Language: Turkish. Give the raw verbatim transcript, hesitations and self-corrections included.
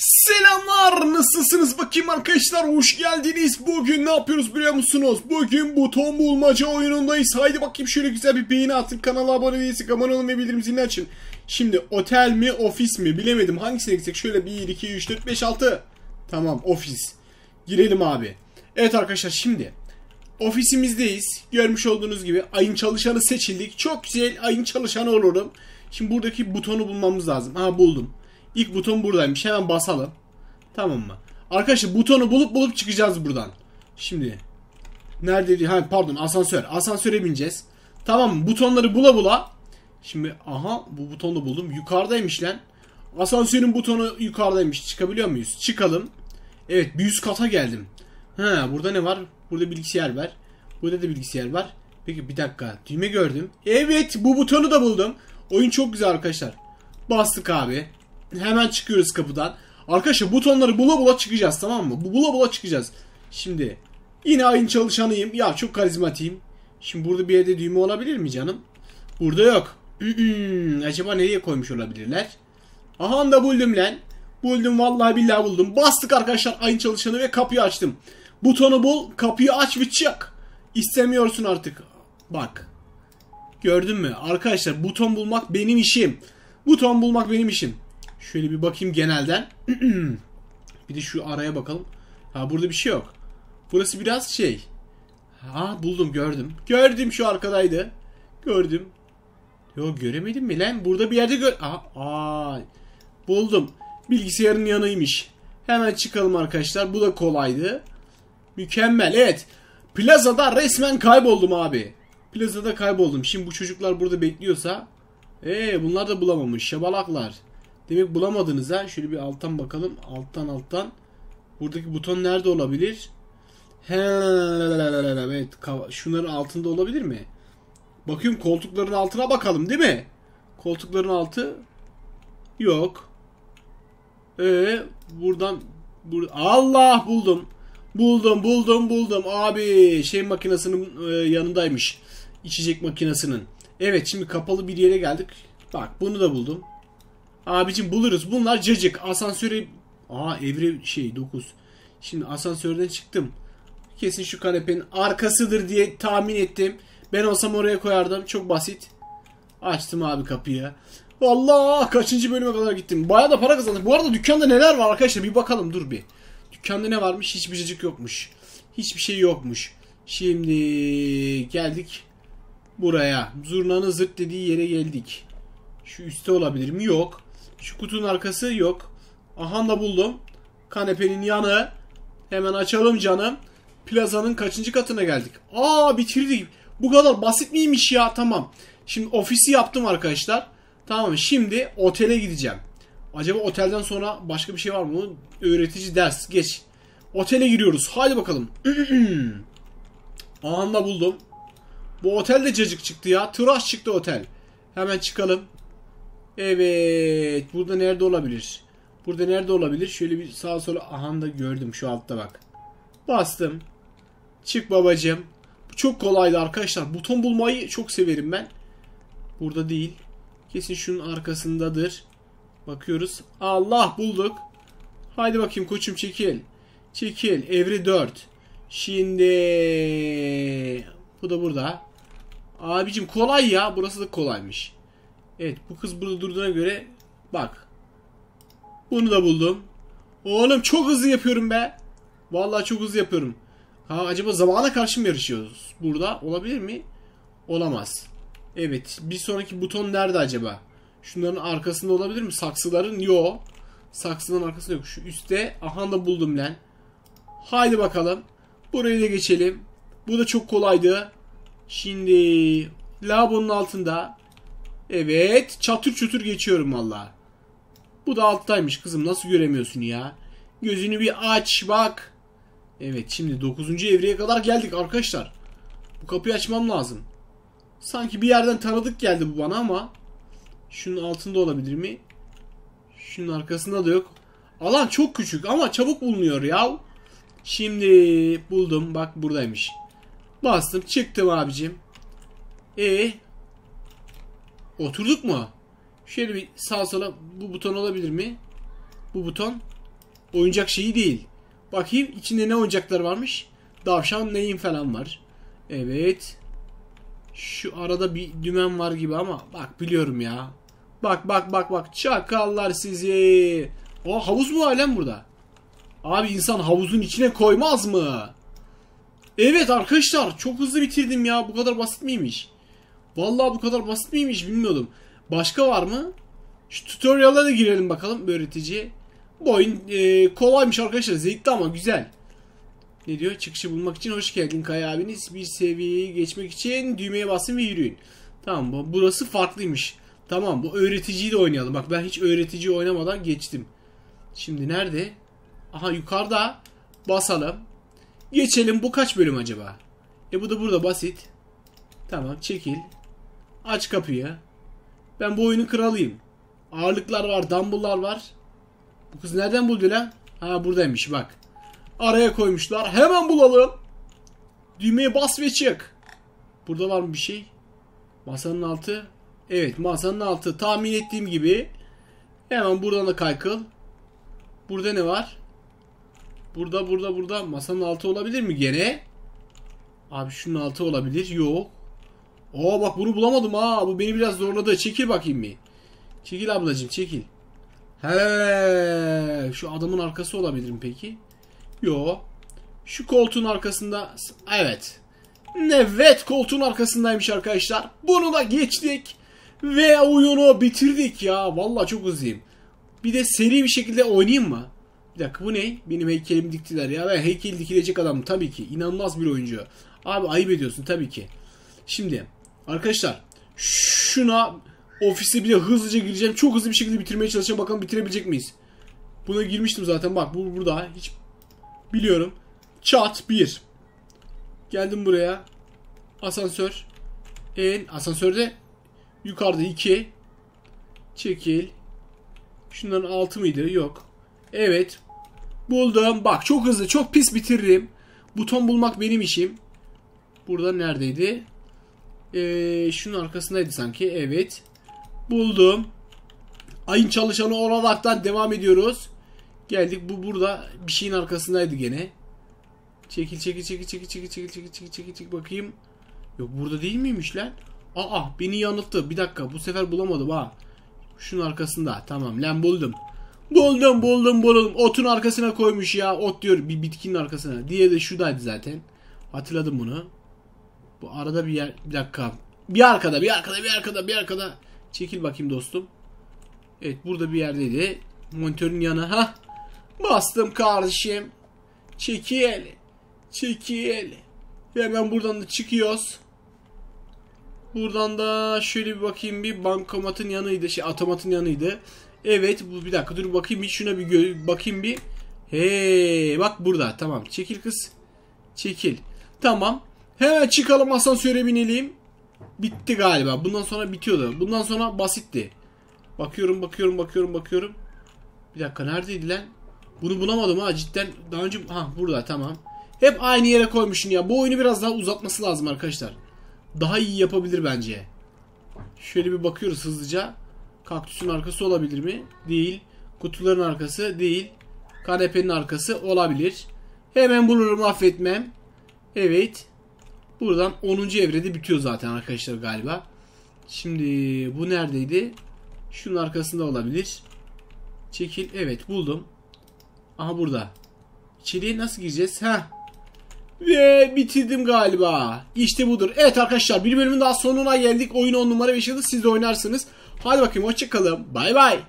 Selamlar, nasılsınız bakayım arkadaşlar, hoş geldiniz. Bugün ne yapıyoruz biliyor musunuz? Bugün buton bulmaca oyunundayız. Haydi bakayım, şöyle güzel bir beğeni atın, kanala abone değilsek abone olun ve bildirim zilini açın. Şimdi otel mi ofis mi bilemedim, hangisine gitsek? Şöyle bir iki üç dört beş altı, tamam ofis, girelim abi. Evet arkadaşlar, şimdi ofisimizdeyiz, görmüş olduğunuz gibi ayın çalışanı seçildik. Çok güzel, ayın çalışanı olurum. Şimdi buradaki butonu bulmamız lazım. Ha, buldum. İlk buton buradaymış, hemen basalım. Tamam mı? Arkadaşlar butonu bulup bulup çıkacağız buradan. Şimdi nerede? Ha, pardon, asansör. Asansöre bineceğiz. Tamam mı? Butonları bula bula. Şimdi aha, bu butonu buldum. Yukarıdaymış lan. Asansörün butonu yukarıdaymış. Çıkabiliyor muyuz? Çıkalım. Evet, bir yüz kata geldim. Ha, burada ne var? Burada bilgisayar var. Burada da bilgisayar var. Peki bir dakika, düğme gördüm. Evet, bu butonu da buldum. Oyun çok güzel arkadaşlar. Bastık abi. Hemen çıkıyoruz kapıdan. Arkadaşlar butonları bula bula çıkacağız, tamam mı? Bula bula çıkacağız. Şimdi yine aynı çalışanıyım. Ya çok karizmatiyim. Şimdi burada bir yerde düğme olabilir mi canım? Burada yok. Acaba nereye koymuş olabilirler? Aha da buldum lan. Buldum, vallahi billahi buldum. Bastık arkadaşlar aynı çalışanı ve kapıyı açtım. Butonu bul, kapıyı aç ve çık. İstemiyorsun artık. Bak. Gördün mü? Arkadaşlar buton bulmak benim işim. Buton bulmak benim işim. Şöyle bir bakayım genelden. Bir de şu araya bakalım. Ha, burada bir şey yok. Burası biraz şey. Ha, buldum, gördüm. Gördüm, şu arkadaydı. Gördüm. Yok, göremedim mi lan? Burada bir yerde gör... Aa, aa, buldum. Bilgisayarın yanıymış. Hemen çıkalım arkadaşlar. Bu da kolaydı. Mükemmel. Evet. Plazada resmen kayboldum abi. Plazada kayboldum. Şimdi bu çocuklar burada bekliyorsa. Eee bunlar da bulamamış. Şabalaklar. Demek bulamadınız ha. Şöyle bir alttan bakalım. Alttan alttan. Buradaki buton nerede olabilir? He, evet. Şunların altında olabilir mi? Bakıyorum, koltukların altına bakalım değil mi? Koltukların altı yok. Eee buradan. Bur Allah, buldum. Buldum buldum buldum. Abi şey makinesinin e, yanındaymış. İçecek makinesinin. Evet, şimdi kapalı bir yere geldik. Bak, bunu da buldum. Abicim buluruz. Bunlar cacık. Asansöre... Aa, evre şey dokuz. Şimdi asansörden çıktım. Kesin şu kanepenin arkasıdır diye tahmin ettim. Ben olsam oraya koyardım. Çok basit. Açtım abi kapıyı. Vallahi kaçıncı bölüme kadar gittim. Bayağı da para kazandım. Bu arada dükkanda neler var arkadaşlar? Bir bakalım, dur bir. Dükkanda ne varmış? Hiçbir cacık yokmuş. Hiçbir şey yokmuş. Şimdi geldik buraya. Zurnanın zırt dediği yere geldik. Şu üstte olabilir mi? Yok. Şu kutunun arkası yok. Aha da buldum. Kanepenin yanı. Hemen açalım canım. Plazanın kaçıncı katına geldik? Aa, bitirdik. Bu kadar basit miymiş ya? Tamam. Şimdi ofisi yaptım arkadaşlar. Tamam, şimdi otele gideceğim. Acaba otelden sonra başka bir şey var mı? Öğretici ders. Geç. Otele giriyoruz. Hadi bakalım. Aha da buldum. Bu otel de cacık çıktı ya. Tıraş çıktı otel. Hemen çıkalım. Evet. Burada nerede olabilir? Burada nerede olabilir? Şöyle bir sağa sola. Aha da gördüm. Şu altta bak. Bastım. Çık babacığım. Bu çok kolaydı arkadaşlar. Buton bulmayı çok severim ben. Burada değil. Kesin şunun arkasındadır. Bakıyoruz. Allah, bulduk. Haydi bakayım koçum, çekil. Çekil. Evri dört. Şimdi bu da burada. Abicim kolay ya. Burası da kolaymış. Evet, bu kız burada durduğuna göre bak. Bunu da buldum. Oğlum çok hızlı yapıyorum be. Vallahi çok hızlı yapıyorum. Ha, acaba zamana karşı mı yarışıyoruz? Burada olabilir mi? Olamaz. Evet, bir sonraki buton nerede acaba? Şunların arkasında olabilir mi? Saksıların yok. Saksının arkasında yok. Şu üstte. Aha da buldum lan. Haydi bakalım. Burayı da geçelim. Bu da çok kolaydı. Şimdi lavabonun altında. Evet, çatır çutur geçiyorum valla. Bu da alttaymış kızım, nasıl göremiyorsun ya? Gözünü bir aç bak. Evet, şimdi dokuzuncu evreye kadar geldik arkadaşlar. Bu kapıyı açmam lazım. Sanki bir yerden tanıdık geldi bu bana ama. Şunun altında olabilir mi? Şunun arkasında da yok. Alan çok küçük ama çabuk bulunuyor ya. Şimdi buldum, bak buradaymış. Bastım, çıktım abicim. Eee? Oturduk mu? Şöyle bir sağa sola, bu buton olabilir mi? Bu buton. oyuncak şeyi değil. Bakayım içinde ne oyuncaklar varmış. Davşan neyin falan var. Evet. Şu arada bir dümen var gibi ama bak biliyorum ya. Bak bak bak bak çakallar sizi. O havuz mu halen burada? Abi insan havuzun içine koymaz mı? Evet arkadaşlar çok hızlı bitirdim ya. Bu kadar basit miymiş? Vallahi bu kadar basit miymiş bilmiyordum. Başka var mı? Şu tutorial'a da girelim bakalım öğretici. Bu oyun e, kolaymış arkadaşlar. Zevkli ama güzel. Ne diyor? Çıkışı bulmak için hoş geldin Kaya abiniz. Bir seviyeyi geçmek için düğmeye basın ve yürüyün. Tamam burası farklıymış. Tamam bu öğreticiyi de oynayalım. Bak ben hiç öğretici oynamadan geçtim. Şimdi nerede? Aha yukarıda. Basalım. Geçelim. Bu kaç bölüm acaba? E bu da burada basit. Tamam çekil. Aç kapıyı. Ben bu oyunun kralıyım. Ağırlıklar var. Dumbbell'lar var. Bu kız nereden buldu lan? Ha buradaymış bak. Araya koymuşlar. Hemen bulalım. Düğmeye bas ve çık. Burada var mı bir şey? Masanın altı. Evet masanın altı. Tahmin ettiğim gibi. Hemen buradan da kaykıl. Burada ne var? Burada burada burada. Masanın altı olabilir mi gene? Abi şunun altı olabilir. Yok. Aa bak bunu bulamadım ha. Bu beni biraz zorladı. Çekil bakayım bir. Çekil ablacığım çekil. He, şu adamın arkası olabilir mi peki? Yo. Şu koltuğun arkasında. Evet. Evet koltuğun arkasındaymış arkadaşlar. Bunu da geçtik. Ve oyunu bitirdik ya. Vallahi çok hızlıyım. Bir de seri bir şekilde oynayayım mı? Bir dakika bu ne? Benim heykelimi diktiler ya. Ben heykel dikilecek adam tabii ki. İnanılmaz bir oyuncu. Abi ayıp ediyorsun tabii ki. Şimdi arkadaşlar şuna ofise bile hızlıca gireceğim. Çok hızlı bir şekilde bitirmeye çalışacağım. Bakalım bitirebilecek miyiz? Buna girmiştim zaten. Bak bu burada. Hiç biliyorum. Çat bir. Geldim buraya. Asansör. En asansörde yukarıda iki. Çekil. Şunların altı mıydı? Yok. Evet. Buldum. Bak çok hızlı. Çok pis bitiririm. Buton bulmak benim işim. Burada neredeydi? Ee, şunun arkasındaydı sanki. Evet. Buldum. Ayın çalışanı olaraktan devam ediyoruz. Geldik. Bu burada bir şeyin arkasındaydı gene. Çekil çekil çekil çekil çekil çekil çekil çekil çekil çekil bakayım. Yok burada değil miymiş lan? Aa beni yanılttı. Bir dakika bu sefer bulamadım ha. Şunun arkasında. Tamam lan buldum. Buldum buldum buldum. Otun arkasına koymuş ya. Ot diyor bir bitkinin arkasına. Diğeri de şuradaydı zaten. Hatırladım bunu. Bu arada bir yer. Bir dakika. Bir arkada bir arkada bir arkada bir arkada. Çekil bakayım dostum. Evet burada bir yerdeydi. Monitörün yanı. Hah. Bastım kardeşim. Çekil. Çekil. Hemen buradan da çıkıyoruz. Buradan da şöyle bir bakayım bir bankomatın yanıydı. Şey otomatın yanıydı. Evet bu bir dakika dur bakayım bir şuna bir bakayım bir. Hey bak burada tamam çekil kız. Çekil. Tamam. Hemen çıkalım asansöre binelim. Bitti galiba. Bundan sonra bitiyordu. Bundan sonra basitti. Bakıyorum bakıyorum bakıyorum bakıyorum. Bir dakika neredeydi lan? Bunu bulamadım ha cidden. Daha önce ha burada tamam. Hep aynı yere koymuşsun ya. Bu oyunu biraz daha uzatması lazım arkadaşlar. Daha iyi yapabilir bence. Şöyle bir bakıyoruz hızlıca. Kaktüsün arkası olabilir mi? Değil. Kutuların arkası değil. Kanepenin arkası olabilir. Hemen bulurum affetmem. Evet. Buradan onuncu evrede bitiyor zaten arkadaşlar galiba. Şimdi bu neredeydi? Şunun arkasında olabilir. Çekil. Evet buldum. Aha burada. İçeriye nasıl gireceğiz? Heh. Ve bitirdim galiba. İşte budur. Evet arkadaşlar bir bölümün daha sonuna geldik. Oyun on numara beş yıldız. Siz de oynarsınız. Hadi bakayım hoşça kalın. Bay bay.